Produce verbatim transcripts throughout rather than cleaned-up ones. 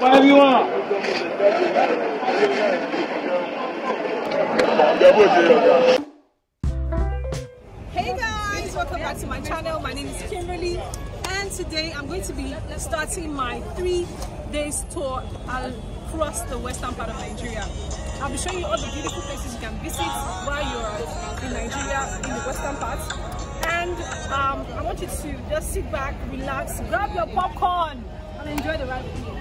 wherever you are. Hey guys, welcome back to my channel. My name is Kimberly, and today I'm going to be starting my three days tour across the western part of Nigeria. I'll be showing you all the beautiful places you can visit while you're in Nigeria, in the western part. And um, I want you to just sit back, relax, grab your popcorn, and enjoy the ride with me.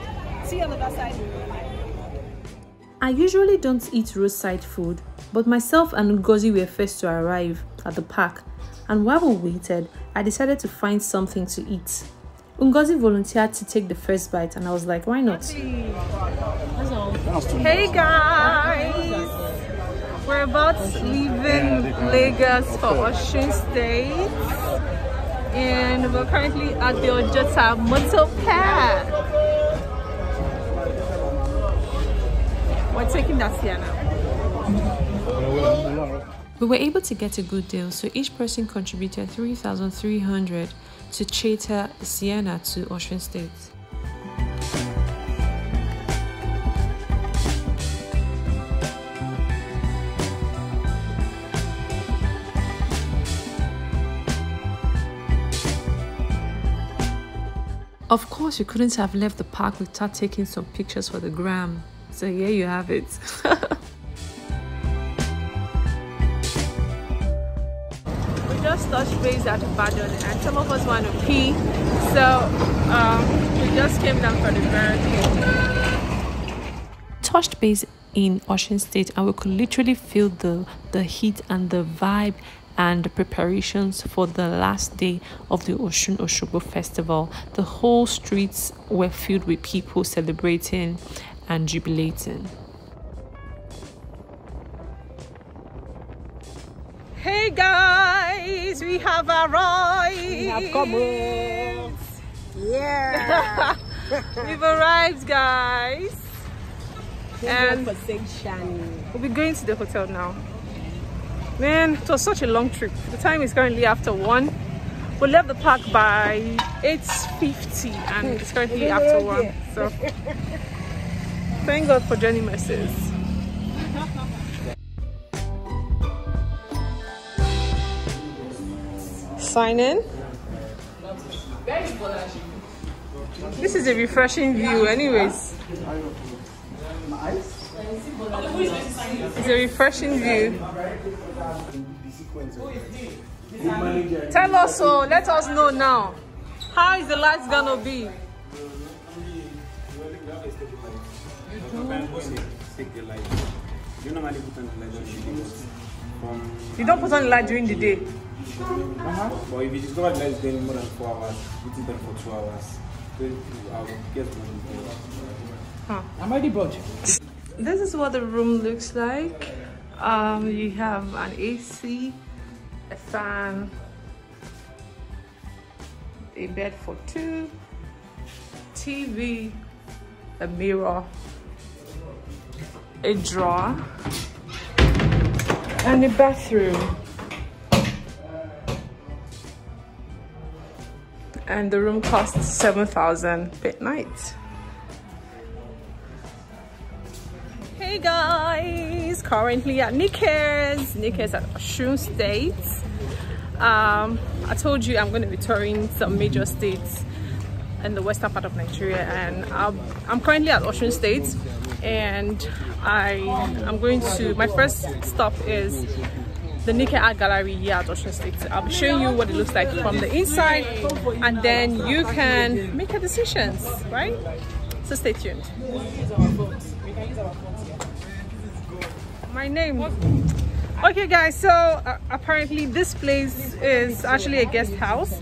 See you on the other side. I usually don't eat roadside food, but myself and Ngozi were first to arrive at the park, and while we waited, I decided to find something to eat. Ngozi volunteered to take the first bite, and I was like, why not? Hey guys! We're about leaving Lagos for Osun State, and we're currently at the Ojota Motor Park. We're taking that Sienna. We were able to get a good deal, so each person contributed three thousand three hundred to charter Sienna to Osun State. Of course, you couldn't have left the park without taking some pictures for the gram. So here you have it. We just touched base at Badon, and some of us want to pee. So um, we just came down for the barricade. Touched base in Osun State, and we could literally feel the, the heat and the vibe and the preparations for the last day of the Osun Osogbo festival. The whole streets were filled with people celebrating and jubilating. Hey guys, we have arrived. We have come home. Yeah. We've arrived, guys. And we'll be going to the hotel now. Man, it was such a long trip. The time is currently after one. We left the park by eight fifty, and it's currently after one. So thank God for journey mercies. Sign in. This is a refreshing view anyways. It's a refreshing view. Tell us, so let us know now. How is the lights gonna be? You don't put on the light during the day. But if you discover the lights then more than four hours, it is them for two hours. Two hours. Huh. I'm already bored. This is what the room looks like. Um, you have an A C, a fan, a bed for two, T V, a mirror, a drawer, and a bathroom. And the room costs seven thousand per night. Hey guys, currently at Nike's, Nike's at Osun State. Um, I told you I'm going to be touring some major states in the western part of Nigeria, and I'm, I'm currently at Osun State, and I am going to, my first stop is the Nike Art Gallery here at Osun State. I'll be showing you what it looks like from the inside, and then you can make your decisions, right? So stay tuned. My name. Okay guys, so uh, apparently this place is actually a guest house.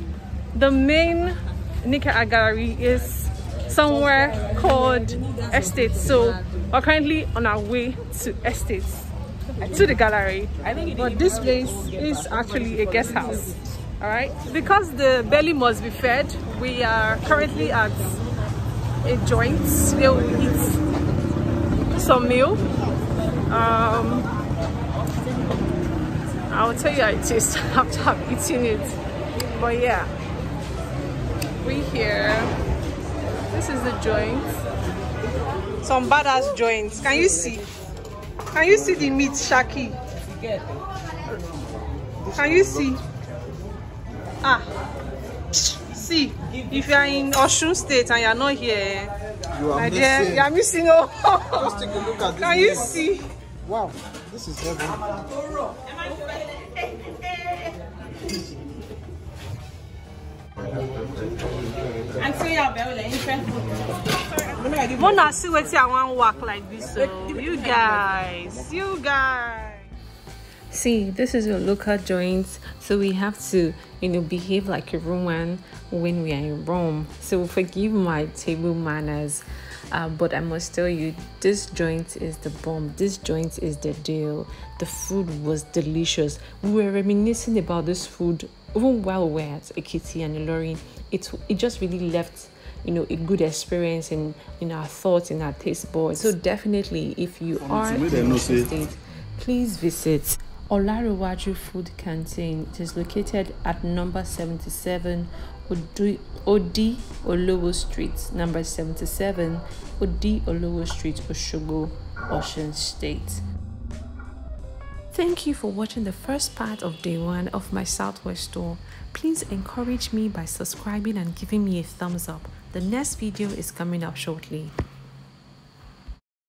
The main Nike Art Gallery is somewhere called Estate, so we're currently on our way to Estates, to the gallery, but this place is actually a guest house. All right, because the belly must be fed, we are currently at a joint. They will eat some meal. Um, I'll tell you how it tastes after I've eaten it. But yeah, we here. This is the joint. some badass joints. Can you see? Can you see the meat, Shaki? Can you see? Ah, see, if you are in Osun State and you are not here, you are, missing. You are missing all. Just take a look at this. Can you see? Wow, this is heaven. I wanna see what I want to walk like this. So you guys, you guys. See, this is your local joint, so we have to, you know, behave like a Roman when we are in Rome. So forgive my table manners, uh, but I must tell you, this joint is the bomb. This joint is the deal. The food was delicious. We were reminiscing about this food even while we were at Ekiti and Ilorin. It it just really left, you know, a good experience in in our thoughts, in our taste buds. So definitely, if you are interested, please visit Olarewaju Food Canteen. It is located at number seventy-seven Odi Olowo Street, number seventy-seven Odi Olowo Street, Osogbo, Osun State. Thank you for watching the first part of day one of my Southwest tour. Please encourage me by subscribing and giving me a thumbs up. The next video is coming up shortly.